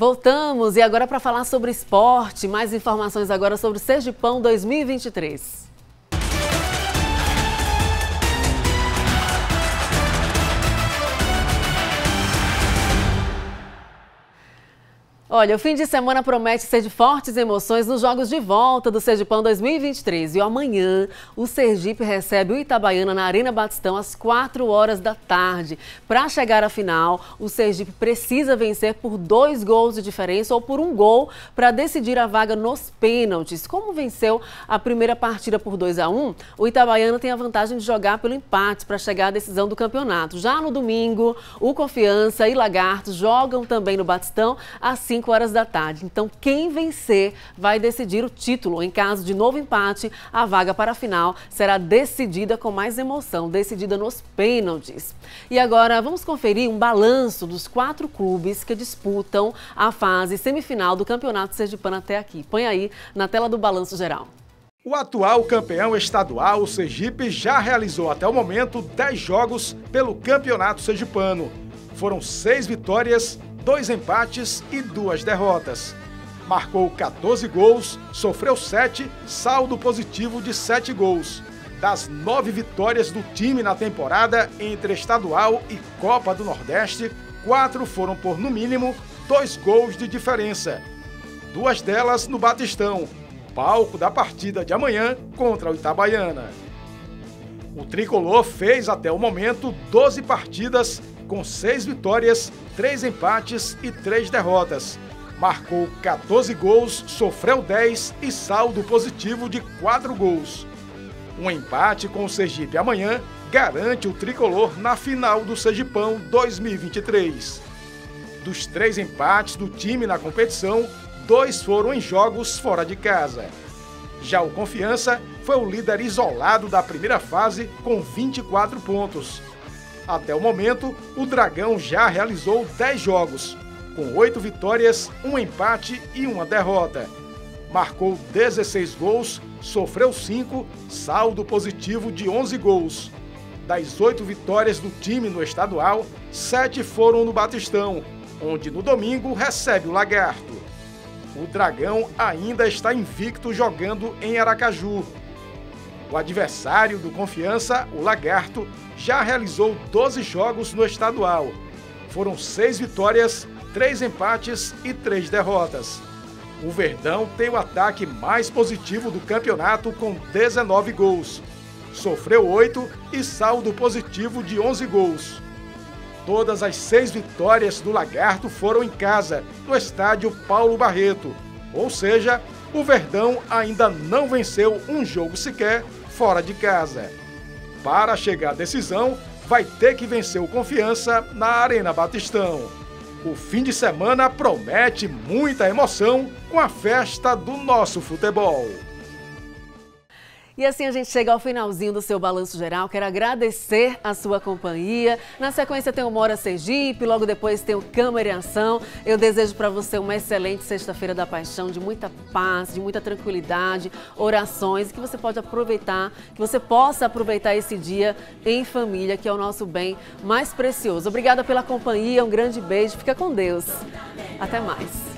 Voltamos e agora para falar sobre esporte, mais informações agora sobre o Sergipão 2023. Olha, o fim de semana promete ser de fortes emoções nos jogos de volta do Sergipão 2023. E amanhã, o Sergipe recebe o Itabaiana na Arena Batistão às 4 horas da tarde. Para chegar à final, o Sergipe precisa vencer por 2 gols de diferença ou por 1 gol para decidir a vaga nos pênaltis. Como venceu a primeira partida por 2-1, o Itabaiana tem a vantagem de jogar pelo empate para chegar à decisão do campeonato. Já no domingo, o Confiança e Lagarto jogam também no Batistão assim 5 horas da tarde. Então, quem vencer vai decidir o título. Em caso de novo empate, a vaga para a final será decidida com mais emoção, decidida nos pênaltis. E agora, vamos conferir um balanço dos 4 clubes que disputam a fase semifinal do Campeonato Sergipano até aqui. Põe aí na tela do balanço geral. O atual campeão estadual, o Sergipe, já realizou até o momento 10 jogos pelo Campeonato Sergipano. Foram 6 vitórias, 2 empates e 2 derrotas. Marcou 14 gols, sofreu 7, saldo positivo de 7 gols. Das 9 vitórias do time na temporada entre estadual e Copa do Nordeste, 4 foram por, no mínimo, 2 gols de diferença. 2 delas no Batistão, palco da partida de amanhã contra o Itabaiana. O tricolor fez até o momento 12 partidas com 6 vitórias, 3 empates e 3 derrotas. Marcou 14 gols, sofreu 10 e saldo positivo de 4 gols. Um empate com o Sergipe amanhã garante o tricolor na final do Sergipão 2023. Dos 3 empates do time na competição, 2 foram em jogos fora de casa. Já o Confiança foi o líder isolado da primeira fase com 24 pontos. Até o momento, o Dragão já realizou 10 jogos, com 8 vitórias, 1 empate e 1 derrota. Marcou 16 gols, sofreu 5, saldo positivo de 11 gols. Das 8 vitórias do time no estadual, 7 foram no Batistão, onde no domingo recebe o Lagarto. O Dragão ainda está invicto jogando em Aracaju. O adversário do Confiança, o Lagarto, já realizou 12 jogos no estadual. Foram 6 vitórias, 3 empates e 3 derrotas. O Verdão tem o ataque mais positivo do campeonato com 19 gols. Sofreu 8 e saldo positivo de 11 gols. Todas as 6 vitórias do Lagarto foram em casa, no estádio Paulo Barreto. Ou seja, o Verdão ainda não venceu um jogo sequer fora de casa. Para chegar à decisão, vai ter que vencer o Confiança na Arena Batistão. O fim de semana promete muita emoção com a festa do nosso futebol. E assim a gente chega ao finalzinho do seu Balanço Geral. Quero agradecer a sua companhia. Na sequência tem o Mora Sergipe, logo depois tem o Câmara em Ação. Eu desejo para você uma excelente Sexta-feira da Paixão, de muita paz, de muita tranquilidade, orações, que você pode aproveitar, que você possa aproveitar esse dia em família, que é o nosso bem mais precioso. Obrigada pela companhia, um grande beijo, fica com Deus. Até mais.